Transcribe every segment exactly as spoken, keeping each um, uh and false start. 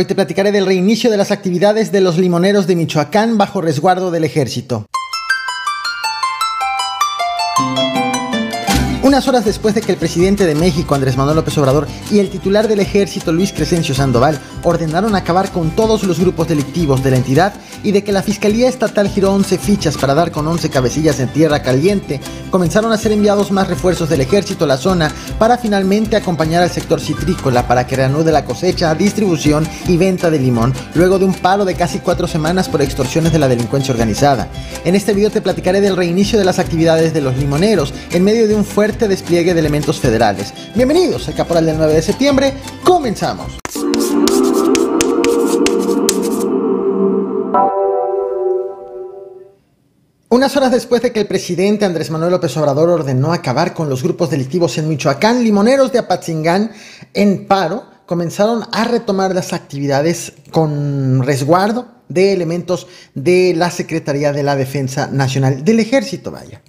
Hoy te platicaré del reinicio de las actividades de los limoneros de Michoacán bajo resguardo del ejército. Unas horas después de que el presidente de México, Andrés Manuel López Obrador, y el titular del ejército, Luis Crescencio Sandoval, ordenaron acabar con todos los grupos delictivos de la entidad y de que la Fiscalía Estatal giró once fichas para dar con once cabecillas en Tierra Caliente, comenzaron a ser enviados más refuerzos del ejército a la zona para finalmente acompañar al sector citrícola para que reanude la cosecha, distribución y venta de limón, luego de un paro de casi cuatro semanas por extorsiones de la delincuencia organizada. En este video te platicaré del reinicio de las actividades de los limoneros en medio de un fuerte despliegue de elementos federales. Bienvenidos al Caporal del nueve de septiembre, comenzamos. Unas horas después de que el presidente Andrés Manuel López Obrador ordenó acabar con los grupos delictivos en Michoacán, limoneros de Apatzingán en paro comenzaron a retomar las actividades con resguardo de elementos de la Secretaría de la Defensa Nacional, del Ejército, vaya.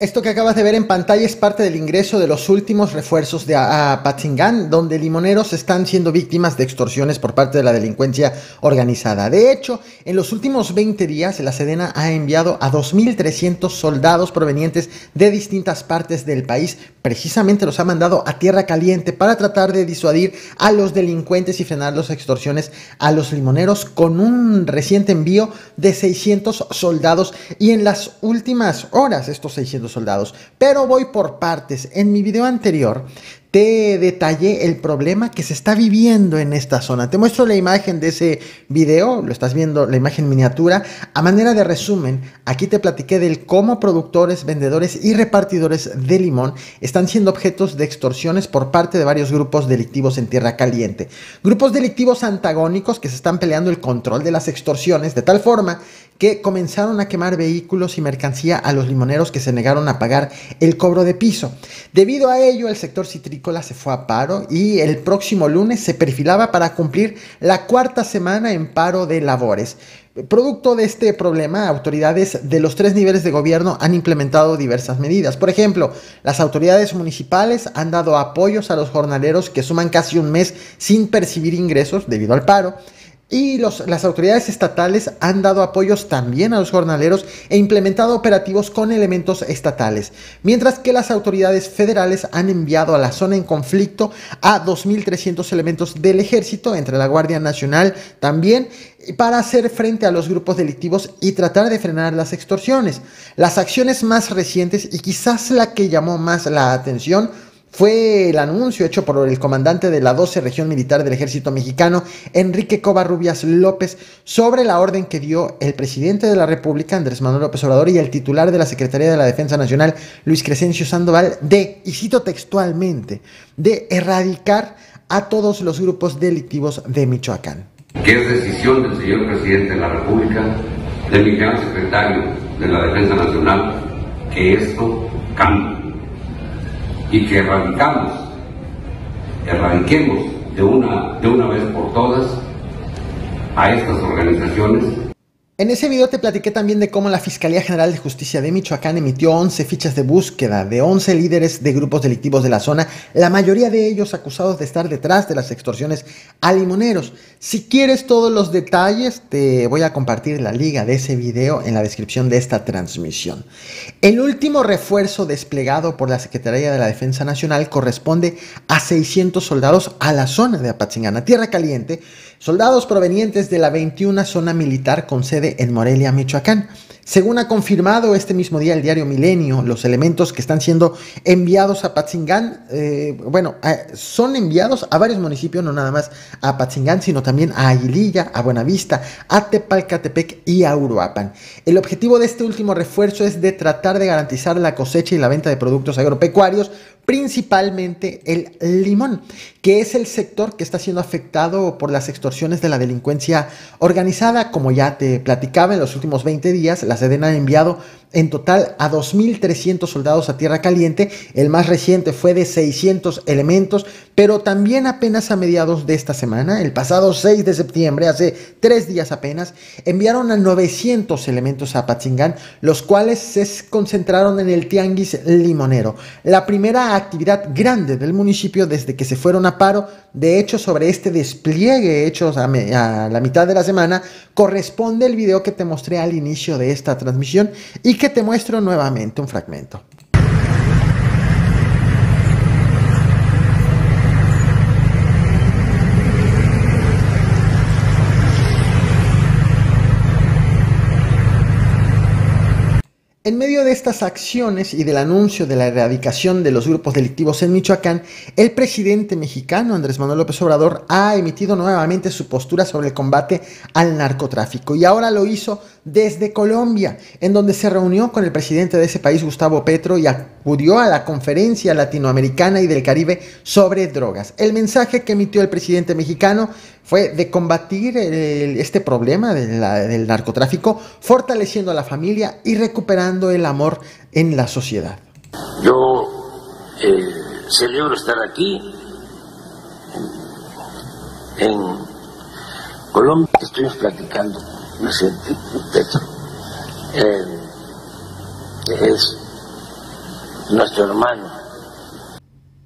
Esto que acabas de ver en pantalla es parte del ingreso de los últimos refuerzos de Apatzingán, donde limoneros están siendo víctimas de extorsiones por parte de la delincuencia organizada. De hecho, en los últimos veinte días, la Sedena ha enviado a dos mil trescientos soldados provenientes de distintas partes del país. Precisamente los ha mandado a Tierra Caliente para tratar de disuadir a los delincuentes y frenar las extorsiones a los limoneros, con un reciente envío de seiscientos soldados. Y en las últimas horas, estos seiscientos soldados. Pero voy por partes. En mi video anterior te detallé el problema que se está viviendo en esta zona. Te muestro la imagen de ese video, lo estás viendo, la imagen miniatura. A manera de resumen, aquí te platiqué del cómo productores, vendedores y repartidores de limón están siendo objetos de extorsiones por parte de varios grupos delictivos en Tierra Caliente. Grupos delictivos antagónicos que se están peleando el control de las extorsiones, de tal forma que comenzaron a quemar vehículos y mercancía a los limoneros que se negaron a pagar el cobro de piso. Debido a ello, el sector citrícola se fue a paro y el próximo lunes se perfilaba para cumplir la cuarta semana en paro de labores. Producto de este problema, autoridades de los tres niveles de gobierno han implementado diversas medidas. Por ejemplo, las autoridades municipales han dado apoyos a los jornaleros que suman casi un mes sin percibir ingresos debido al paro. Y los, las autoridades estatales han dado apoyos también a los jornaleros e implementado operativos con elementos estatales. Mientras que las autoridades federales han enviado a la zona en conflicto a dos mil trescientos elementos del ejército, entre la Guardia Nacional también, para hacer frente a los grupos delictivos y tratar de frenar las extorsiones. Las acciones más recientes y quizás la que llamó más la atención fue el anuncio hecho por el comandante de la doce Región Militar del Ejército Mexicano, Enrique Covarrubias López, sobre la orden que dio el presidente de la República, Andrés Manuel López Obrador, y el titular de la Secretaría de la Defensa Nacional, Luis Crescencio Sandoval, de, y cito textualmente, de erradicar a todos los grupos delictivos de Michoacán. Que es decisión del señor presidente de la República, de mi gran secretario de la Defensa Nacional, que esto cambie. Y que erradicamos, erradiquemos de una, de una vez por todas a estas organizaciones. En ese video te platiqué también de cómo la Fiscalía General de Justicia de Michoacán emitió once fichas de búsqueda de once líderes de grupos delictivos de la zona, la mayoría de ellos acusados de estar detrás de las extorsiones a limoneros. Si quieres todos los detalles, te voy a compartir la liga de ese video en la descripción de esta transmisión. El último refuerzo desplegado por la Secretaría de la Defensa Nacional corresponde a seiscientos soldados a la zona de Apatzingán, a Tierra Caliente, soldados provenientes de la veintiuna zona militar con sede en Morelia, Michoacán. Según ha confirmado este mismo día el diario Milenio, los elementos que están siendo enviados a Apatzingán, eh, bueno, eh, son enviados a varios municipios, no nada más a Apatzingán, sino también a Aguililla, a Buenavista, a Tepalcatepec y a Uruapan. El objetivo de este último refuerzo es de tratar de garantizar la cosecha y la venta de productos agropecuarios, principalmente el limón, que es el sector que está siendo afectado por las extorsiones de la delincuencia organizada. Como ya te platicaba, en los últimos veinte días, la Sedena ha enviado en total a dos mil trescientos soldados a Tierra Caliente. El más reciente fue de seiscientos elementos, pero también apenas a mediados de esta semana, el pasado seis de septiembre, hace tres días apenas, enviaron a novecientos elementos a Apatzingán, los cuales se concentraron en el Tianguis Limonero, la primera actividad grande del municipio desde que se fueron a paro. De hecho, sobre este despliegue hecho a, a la mitad de la semana, corresponde el video que te mostré al inicio de esta transmisión y que que te muestro nuevamente un fragmento. En medio de estas acciones y del anuncio de la erradicación de los grupos delictivos en Michoacán, el presidente mexicano Andrés Manuel López Obrador ha emitido nuevamente su postura sobre el combate al narcotráfico, y ahora lo hizo desde Colombia, en donde se reunió con el presidente de ese país, Gustavo Petro, y acudió a la conferencia latinoamericana y del Caribe sobre drogas. El mensaje que emitió el presidente mexicano fue de combatir el, este problema de la, del narcotráfico, fortaleciendo a la familia y recuperando el amor en la sociedad. Yo eh, celebro estar aquí en, en Colombia. Estuvimos platicando, me sentí Petro. Eh, es nuestro hermano.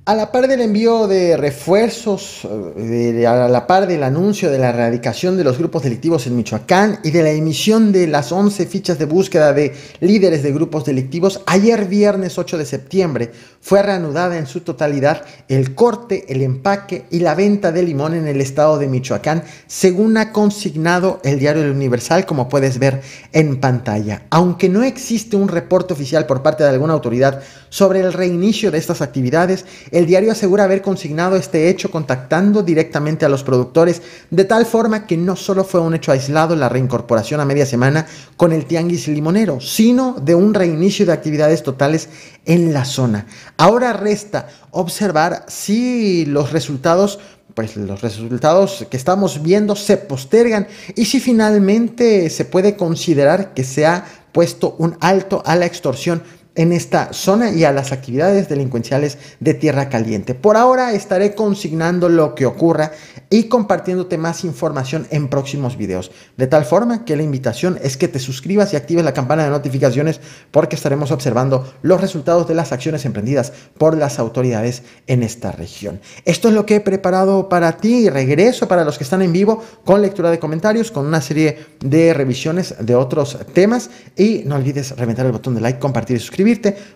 A la par del envío de refuerzos, de, a la par del anuncio de la erradicación de los grupos delictivos en Michoacán y de la emisión de las once fichas de búsqueda de líderes de grupos delictivos, ayer viernes ocho de septiembre fue reanudada en su totalidad el corte, el empaque y la venta de limón en el estado de Michoacán, según ha consignado el diario El Universal, como puedes ver en pantalla. Aunque no existe un reporte oficial por parte de alguna autoridad sobre el reinicio de estas actividades, el diario asegura haber consignado este hecho contactando directamente a los productores, de tal forma que no solo fue un hecho aislado la reincorporación a media semana con el tianguis limonero, sino de un reinicio de actividades totales en la zona. Ahora resta observar si los resultados, pues los resultados que estamos viendo se postergan y si finalmente se puede considerar que se ha puesto un alto a la extorsión en esta zona y a las actividades delincuenciales de Tierra Caliente. Por ahora estaré consignando lo que ocurra y compartiéndote más información en próximos videos. De tal forma que la invitación es que te suscribas y actives la campana de notificaciones, porque estaremos observando los resultados de las acciones emprendidas por las autoridades en esta región. Esto es lo que he preparado para ti. Regreso para los que están en vivo con lectura de comentarios, con una serie de revisiones de otros temas, y no olvides reventar el botón de like, compartir y suscribirte.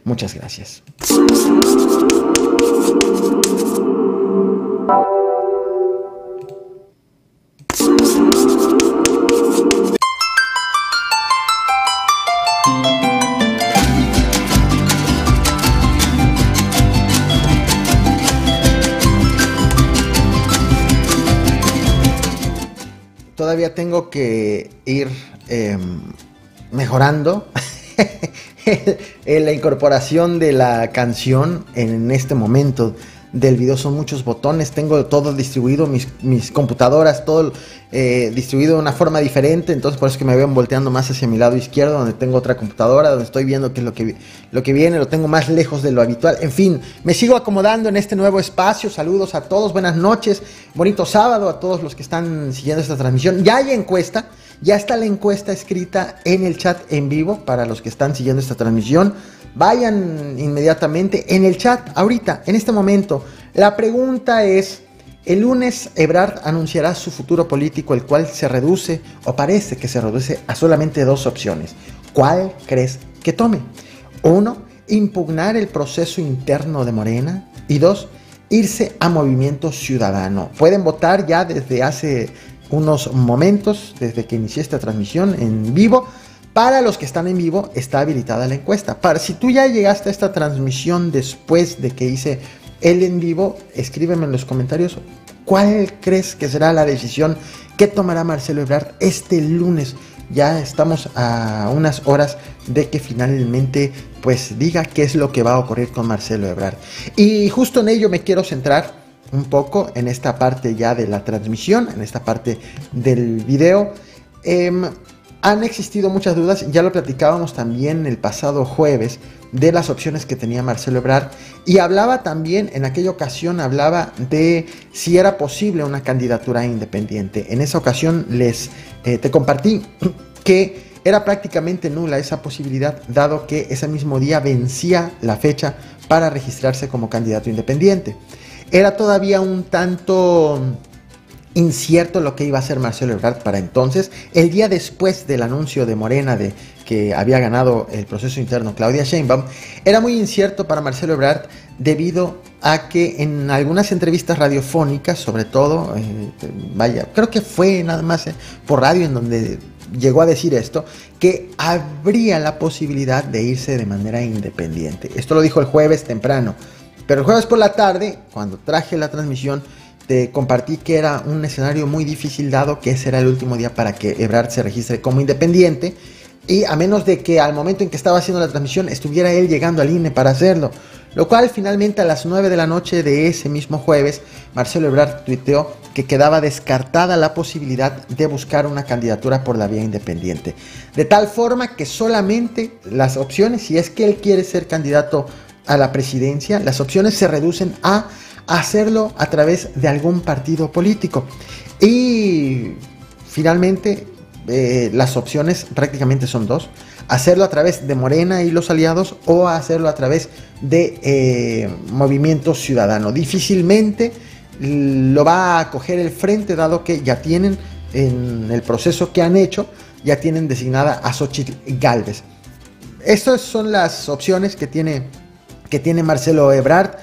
Muchas gracias. Todavía tengo que ir eh, mejorando la incorporación de la canción en este momento del video. Son muchos botones, tengo todo distribuido, mis, mis computadoras, todo eh, distribuido de una forma diferente, entonces por eso que me veo volteando más hacia mi lado izquierdo, donde tengo otra computadora, donde estoy viendo qué es lo que, lo que viene, lo tengo más lejos de lo habitual. En fin, me sigo acomodando en este nuevo espacio. Saludos a todos, buenas noches, bonito sábado a todos los que están siguiendo esta transmisión. Ya hay encuesta, ya está la encuesta escrita en el chat en vivo para los que están siguiendo esta transmisión. Vayan inmediatamente en el chat, ahorita, en este momento. La pregunta es: el lunes Ebrard anunciará su futuro político, el cual se reduce, o parece que se reduce, a solamente dos opciones. ¿Cuál crees que tome? Uno, impugnar el proceso interno de Morena. Y dos, irse a Movimiento Ciudadano. Pueden votar ya desde hace unos momentos, desde que inicié esta transmisión en vivo. Para los que están en vivo, está habilitada la encuesta. Para, si tú ya llegaste a esta transmisión después de que hice el en vivo, escríbeme en los comentarios cuál crees que será la decisión que tomará Marcelo Ebrard este lunes. Ya estamos a unas horas de que finalmente pues diga qué es lo que va a ocurrir con Marcelo Ebrard. Y justo en ello me quiero centrar un poco en esta parte ya de la transmisión, en esta parte del video. Eh, Han existido muchas dudas, ya lo platicábamos también el pasado jueves, de las opciones que tenía Marcelo Ebrard, y hablaba también, en aquella ocasión hablaba de si era posible una candidatura independiente. En esa ocasión les eh, te compartí que era prácticamente nula esa posibilidad, dado que ese mismo día vencía la fecha para registrarse como candidato independiente. Era todavía un tanto incierto lo que iba a hacer Marcelo Ebrard para entonces. El día después del anuncio de Morena de que había ganado el proceso interno Claudia Sheinbaum, era muy incierto para Marcelo Ebrard debido a que en algunas entrevistas radiofónicas, sobre todo, eh, vaya, creo que fue nada más eh, por radio en donde llegó a decir esto, que habría la posibilidad de irse de manera independiente. Esto lo dijo el jueves temprano, pero el jueves por la tarde, cuando traje la transmisión, te compartí que era un escenario muy difícil, dado que ese era el último día para que Ebrard se registre como independiente, y a menos de que al momento en que estaba haciendo la transmisión estuviera él llegando al I N E para hacerlo, lo cual finalmente a las nueve de la noche de ese mismo jueves, Marcelo Ebrard tuiteó que quedaba descartada la posibilidad de buscar una candidatura por la vía independiente, de tal forma que solamente las opciones, si es que él quiere ser candidato a la presidencia, las opciones se reducen a hacerlo a través de algún partido político. Y finalmente eh, las opciones prácticamente son dos: hacerlo a través de Morena y los aliados, o hacerlo a través de eh, Movimiento Ciudadano. Difícilmente lo va a acoger el Frente, dado que ya tienen, en el proceso que han hecho, ya tienen designada a Xóchitl Gálvez. Estas son las opciones que tiene, que tiene Marcelo Ebrard,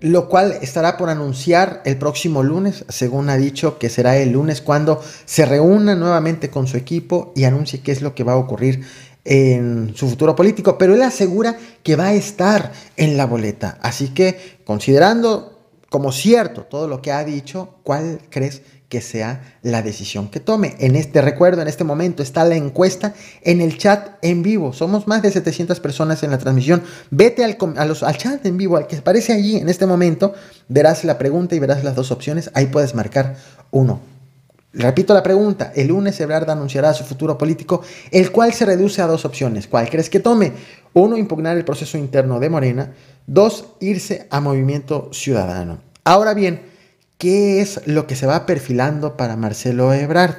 lo cual estará por anunciar el próximo lunes, según ha dicho que será el lunes cuando se reúna nuevamente con su equipo y anuncie qué es lo que va a ocurrir en su futuro político. Pero él asegura que va a estar en la boleta, así que, considerando como cierto todo lo que ha dicho, ¿cuál crees que sea la decisión que tome? En este recuerdo, en este momento, está la encuesta en el chat en vivo. Somos más de setecientas personas en la transmisión. Vete al, a los, al chat en vivo, al que aparece allí en este momento. Verás la pregunta y verás las dos opciones. Ahí puedes marcar uno. Repito la pregunta: el lunes Ebrard anunciará su futuro político, el cual se reduce a dos opciones. ¿Cuál crees que tome? Uno, impugnar el proceso interno de Morena. Dos, irse a Movimiento Ciudadano. Ahora bien, ¿qué es lo que se va perfilando para Marcelo Ebrard?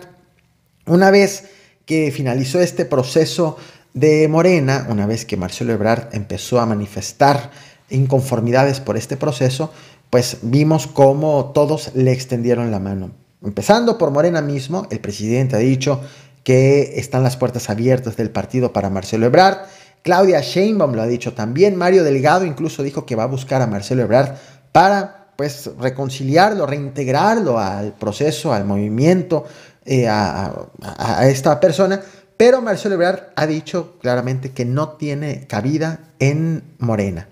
Una vez que finalizó este proceso de Morena, una vez que Marcelo Ebrard empezó a manifestar inconformidades por este proceso, pues vimos cómo todos le extendieron la mano. Empezando por Morena mismo, el presidente ha dicho que están las puertas abiertas del partido para Marcelo Ebrard. Claudia Sheinbaum lo ha dicho también. Mario Delgado incluso dijo que va a buscar a Marcelo Ebrard para, pues, reconciliarlo, reintegrarlo al proceso, al movimiento, eh, a, a, a esta persona. Pero Marcelo Ebrard ha dicho claramente que no tiene cabida en Morena.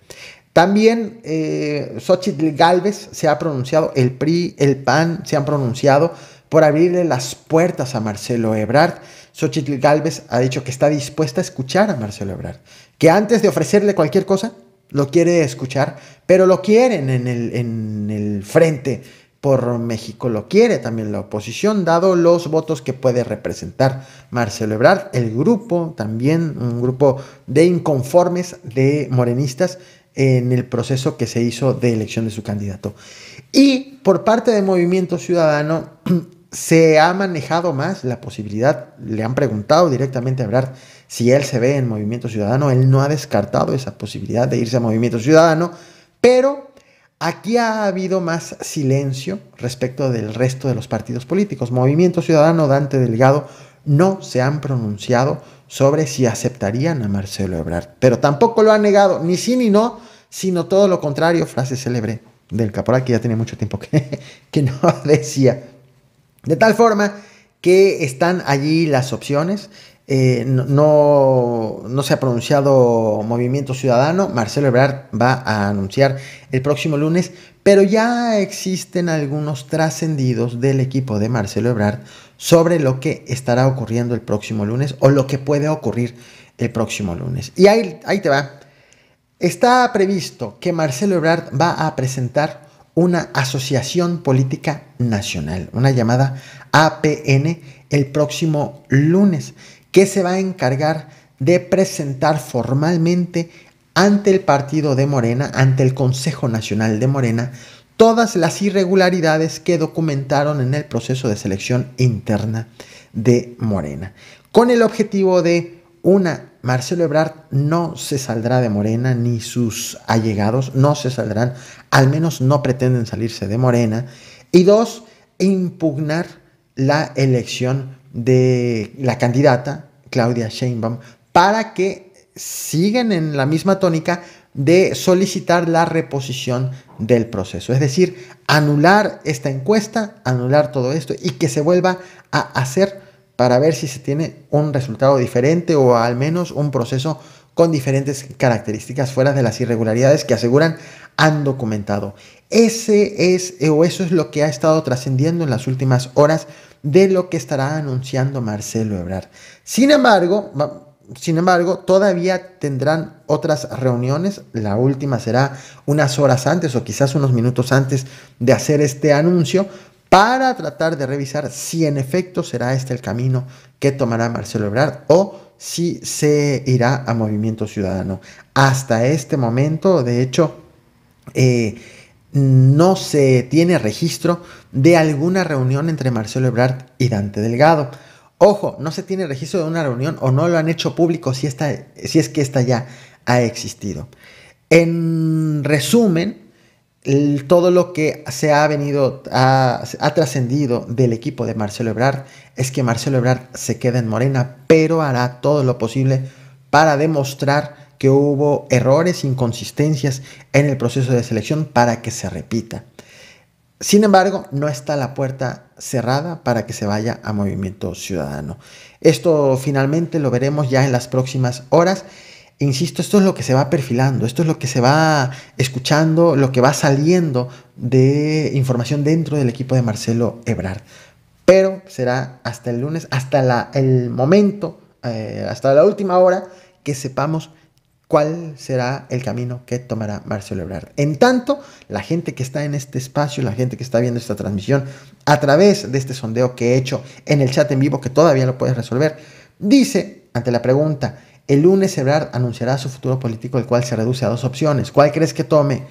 También eh, Xóchitl Gálvez se ha pronunciado, el P R I, el P A N se han pronunciado por abrirle las puertas a Marcelo Ebrard. Xóchitl Gálvez ha dicho que está dispuesta a escuchar a Marcelo Ebrard, que antes de ofrecerle cualquier cosa, lo quiere escuchar, pero lo quieren en el, en el Frente por México, lo quiere también la oposición, dado los votos que puede representar Marcelo Ebrard. El grupo, también un grupo de inconformes, de morenistas, en el proceso que se hizo de elección de su candidato. Y por parte de Movimiento Ciudadano se ha manejado más la posibilidad, le han preguntado directamente a Ebrard si él se ve en Movimiento Ciudadano. Él no ha descartado esa posibilidad de irse a Movimiento Ciudadano, pero aquí ha habido más silencio respecto del resto de los partidos políticos. Movimiento Ciudadano, Dante Delgado, no se han pronunciado sobre si aceptarían a Marcelo Ebrard, pero tampoco lo han negado, ni sí ni no, sino todo lo contrario. Frase célebre del Caporal, que ya tiene mucho tiempo que, que no decía. De tal forma que están allí las opciones. Eh, no, no se ha pronunciado Movimiento Ciudadano. Marcelo Ebrard va a anunciar el próximo lunes, pero ya existen algunos trascendidos del equipo de Marcelo Ebrard sobre lo que estará ocurriendo el próximo lunes, o lo que puede ocurrir el próximo lunes. Y ahí, ahí te va. Está previsto que Marcelo Ebrard va a presentar una asociación política nacional, una llamada A P N, el próximo lunes, que se va a encargar de presentar formalmente ante el partido de Morena, ante el Consejo Nacional de Morena, todas las irregularidades que documentaron en el proceso de selección interna de Morena, con el objetivo de, una, Marcelo Ebrard no se saldrá de Morena, ni sus allegados no se saldrán, al menos no pretenden salirse de Morena, y dos, impugnar la elección de la candidata Claudia Sheinbaum para que sigan en la misma tónica de solicitar la reposición del proceso. Es decir, anular esta encuesta, anular todo esto y que se vuelva a hacer para ver si se tiene un resultado diferente o al menos un proceso con diferentes características fuera de las irregularidades que aseguran han documentado. Ese es, o eso es lo que ha estado trascendiendo en las últimas horas de lo que estará anunciando Marcelo Ebrard. Sin embargo, Sin embargo, todavía tendrán otras reuniones. La última será unas horas antes o quizás unos minutos antes de hacer este anuncio para tratar de revisar si en efecto será este el camino que tomará Marcelo Ebrard o si se irá a Movimiento Ciudadano. Hasta este momento, de hecho, eh, no se tiene registro de alguna reunión entre Marcelo Ebrard y Dante Delgado. Ojo, no se tiene registro de una reunión o no lo han hecho público si, esta, si es que esta ya ha existido. En resumen, el, todo lo que se ha venido, ha, ha trascendido del equipo de Marcelo Ebrard es que Marcelo Ebrard se queda en Morena, pero hará todo lo posible para demostrar que hubo errores, inconsistencias en el proceso de selección para que se repita. Sin embargo, no está la puerta cerrada para que se vaya a Movimiento Ciudadano. Esto finalmente lo veremos ya en las próximas horas. Insisto, esto es lo que se va perfilando, esto es lo que se va escuchando, lo que va saliendo de información dentro del equipo de Marcelo Ebrard. Pero será hasta el lunes, hasta la, el momento, eh, hasta la última hora que sepamos ¿cuál será el camino que tomará Marcelo Ebrard? En tanto, la gente que está en este espacio, la gente que está viendo esta transmisión a través de este sondeo que he hecho en el chat en vivo, que todavía lo puedes resolver, dice, ante la pregunta, el lunes Ebrard anunciará su futuro político, el cual se reduce a dos opciones. ¿Cuál crees que tome?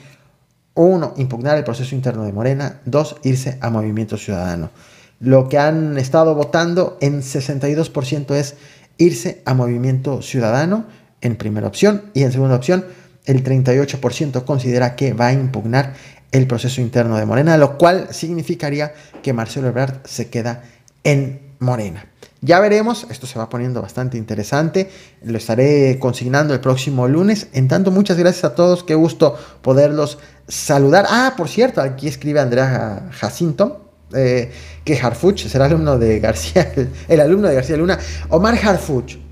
Uno, impugnar el proceso interno de Morena. Dos, irse a Movimiento Ciudadano. Lo que han estado votando en sesenta y dos por ciento es irse a Movimiento Ciudadano, en primera opción, y en segunda opción el treinta y ocho por ciento considera que va a impugnar el proceso interno de Morena, lo cual significaría que Marcelo Ebrard se queda en Morena. Ya veremos, esto se va poniendo bastante interesante, lo estaré consignando el próximo lunes. En tanto, muchas gracias a todos, qué gusto poderlos saludar. Ah, por cierto, aquí escribe Andrea Jacinto, eh, que Harfuch será alumno de García, el alumno de García Luna, Omar Harfuch.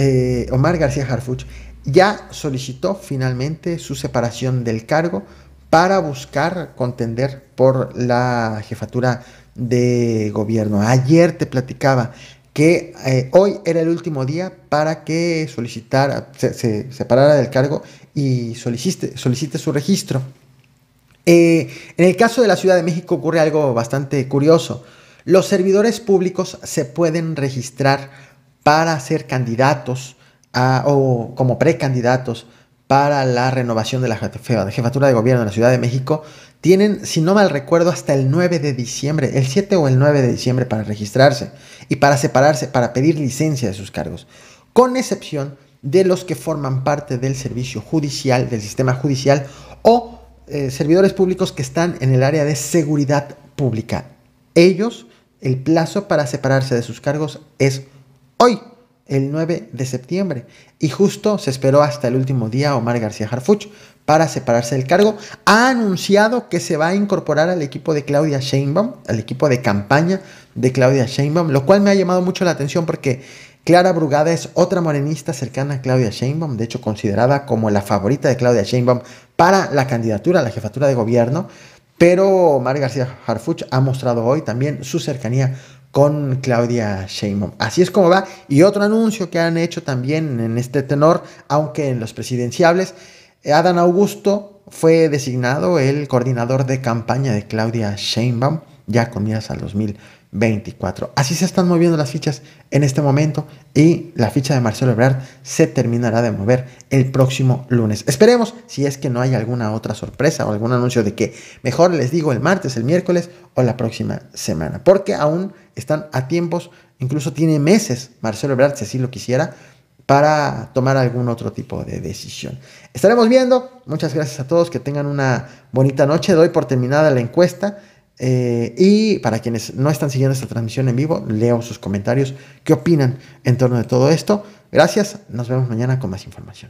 Eh, Omar García Harfuch ya solicitó finalmente su separación del cargo para buscar contender por la jefatura de gobierno. Ayer te platicaba que eh, hoy era el último día para que solicitara, se, se separara del cargo y solicite, solicite su registro. Eh, en el caso de la Ciudad de México ocurre algo bastante curioso. Los servidores públicos se pueden registrar para ser candidatos a, o como precandidatos para la renovación de la jefatura de gobierno de la Ciudad de México. Tienen, si no mal recuerdo, hasta el nueve de diciembre, el siete o el nueve de diciembre para registrarse y para separarse, para pedir licencia de sus cargos, con excepción de los que forman parte del servicio judicial, del sistema judicial o eh, servidores públicos que están en el área de seguridad pública. Ellos, el plazo para separarse de sus cargos es hoy, el nueve de septiembre, y justo se esperó hasta el último día Omar García Harfuch para separarse del cargo. Ha anunciado que se va a incorporar al equipo de Claudia Sheinbaum, al equipo de campaña de Claudia Sheinbaum, lo cual me ha llamado mucho la atención porque Clara Brugada es otra morenista cercana a Claudia Sheinbaum, de hecho considerada como la favorita de Claudia Sheinbaum para la candidatura a la jefatura de gobierno, pero Omar García Harfuch ha mostrado hoy también su cercanía con Claudia Sheinbaum. Así es como va. Y otro anuncio que han hecho también en este tenor, aunque en los presidenciables, Adán Augusto fue designado el coordinador de campaña de Claudia Sheinbaum ya con miras al dos mil veinticuatro. Así se están moviendo las fichas en este momento, y la ficha de Marcelo Ebrard se terminará de mover el próximo lunes. Esperemos, si es que no hay alguna otra sorpresa o algún anuncio de que mejor les digo el martes, el miércoles o la próxima semana, porque aún están a tiempos, incluso tiene meses Marcelo Ebrard, si así lo quisiera, para tomar algún otro tipo de decisión. Estaremos viendo. Muchas gracias a todos, que tengan una bonita noche. Doy por terminada la encuesta. Eh, y para quienes no están siguiendo esta transmisión en vivo, leo sus comentarios. ¿Qué opinan en torno de todo esto? Gracias, nos vemos mañana con más información.